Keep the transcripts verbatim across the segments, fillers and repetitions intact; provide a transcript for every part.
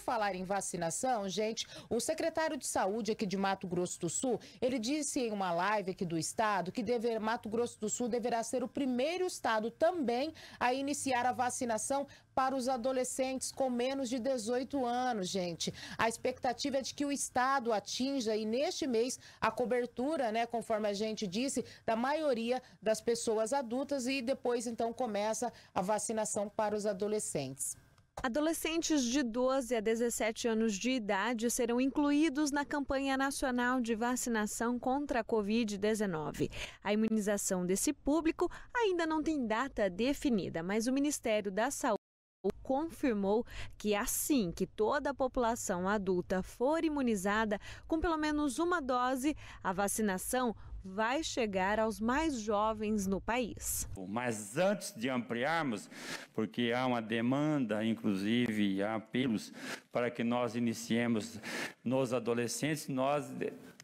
Falar em vacinação, gente, o secretário de saúde aqui de Mato Grosso do Sul, ele disse em uma live aqui do estado que dever, Mato Grosso do Sul deverá ser o primeiro estado também a iniciar a vacinação para os adolescentes com menos de dezoito anos, gente. A expectativa é de que o estado atinja aí neste mês a cobertura, né, conforme a gente disse, da maioria das pessoas adultas e depois então começa a vacinação para os adolescentes. Adolescentes de doze a dezessete anos de idade serão incluídos na campanha nacional de vacinação contra a Covid dezenove. A imunização desse público ainda não tem data definida, mas o Ministério da Saúde confirmou que assim que toda a população adulta for imunizada com pelo menos uma dose, a vacinação vai chegar aos mais jovens no país. Mas antes de ampliarmos, porque há uma demanda, inclusive há apelos para que nós iniciemos nos adolescentes, nós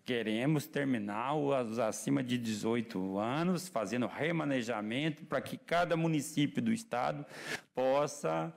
queremos terminar os acima de dezoito anos, fazendo remanejamento para que cada município do estado possa,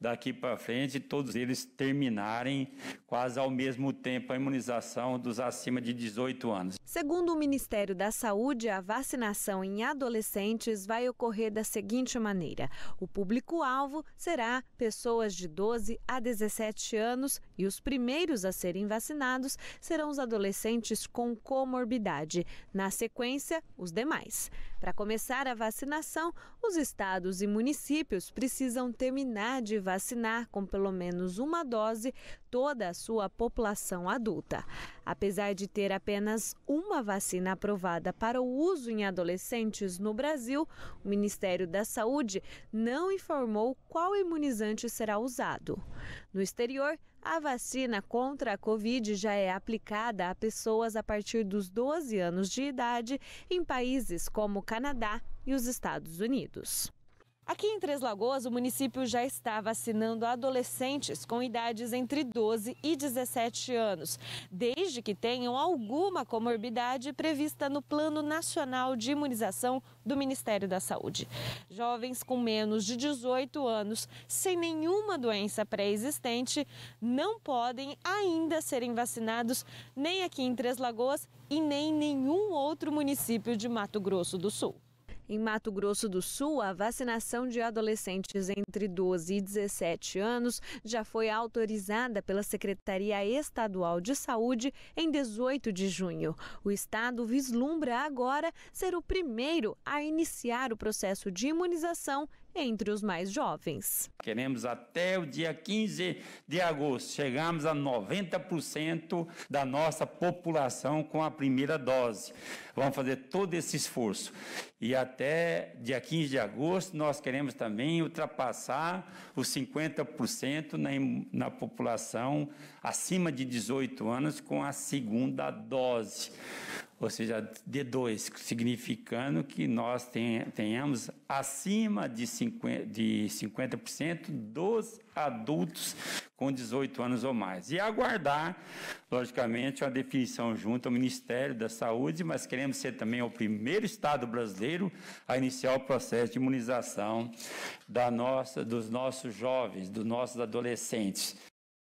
daqui para frente, todos eles terminarem quase ao mesmo tempo a imunização dos acima de dezoito anos. Segundo o Ministério da Saúde, a vacinação em adolescentes vai ocorrer da seguinte maneira. O público-alvo será pessoas de doze a dezessete anos e os primeiros a serem vacinados serão os adolescentes com comorbidade. Na sequência, os demais. Para começar a vacinação, os estados e municípios precisam terminar de vacinar com pelo menos uma dose toda a sua população adulta. Apesar de ter apenas uma vacina aprovada para o uso em adolescentes no Brasil, o Ministério da Saúde não informou qual imunizante será usado. No exterior, a vacina contra a Covid já é aplicada a pessoas a partir dos doze anos de idade em países como o Canadá e os Estados Unidos. Aqui em Três Lagoas, o município já está vacinando adolescentes com idades entre doze e dezessete anos, desde que tenham alguma comorbidade prevista no Plano Nacional de Imunização do Ministério da Saúde. Jovens com menos de dezoito anos, sem nenhuma doença pré-existente, não podem ainda serem vacinados nem aqui em Três Lagoas e nem em nenhum outro município de Mato Grosso do Sul. Em Mato Grosso do Sul, a vacinação de adolescentes entre doze e dezessete anos já foi autorizada pela Secretaria Estadual de Saúde em dezoito de junho. O estado vislumbra agora ser o primeiro a iniciar o processo de imunização entre os mais jovens. Queremos até o dia quinze de agosto chegarmos a noventa por cento da nossa população com a primeira dose. Vamos fazer todo esse esforço. E até dia quinze de agosto nós queremos também ultrapassar os cinquenta por cento na, na população acima de dezoito anos com a segunda dose. Ou seja, D dois, significando que nós tenhamos acima de cinquenta por cento dos adultos com dezoito anos ou mais. E aguardar, logicamente, uma definição junto ao Ministério da Saúde, mas queremos ser também o primeiro estado brasileiro a iniciar o processo de imunização da nossa, dos nossos jovens, dos nossos adolescentes.